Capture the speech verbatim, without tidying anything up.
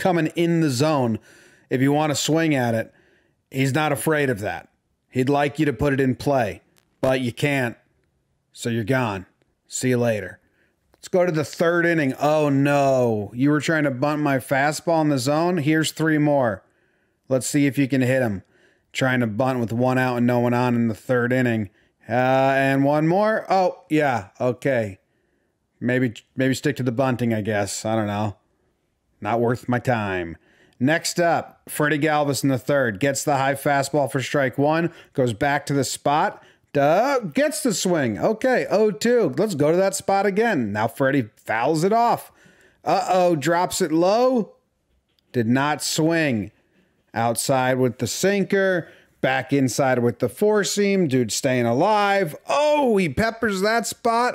coming in the zone, if you want to swing at it, he's not afraid of that. He'd like you to put it in play, but you can't, so you're gone. See you later. Let's go to the third inning. Oh, no. You were trying to bunt my fastball in the zone? Here's three more. Let's see if you can hit him. Trying to bunt with one out and no one on in the third inning. Uh, and one more. Oh, yeah. Okay. Maybe, maybe stick to the bunting, I guess. I don't know. Not worth my time. Next up, Freddie Galvis in the third. Gets the high fastball for strike one. Goes back to the spot. Duh, gets the swing. Okay, oh two. Let's go to that spot again. Now Freddie fouls it off. Uh-oh, drops it low. Did not swing. Outside with the sinker. Back inside with the four seam. Dude staying alive. Oh, he peppers that spot.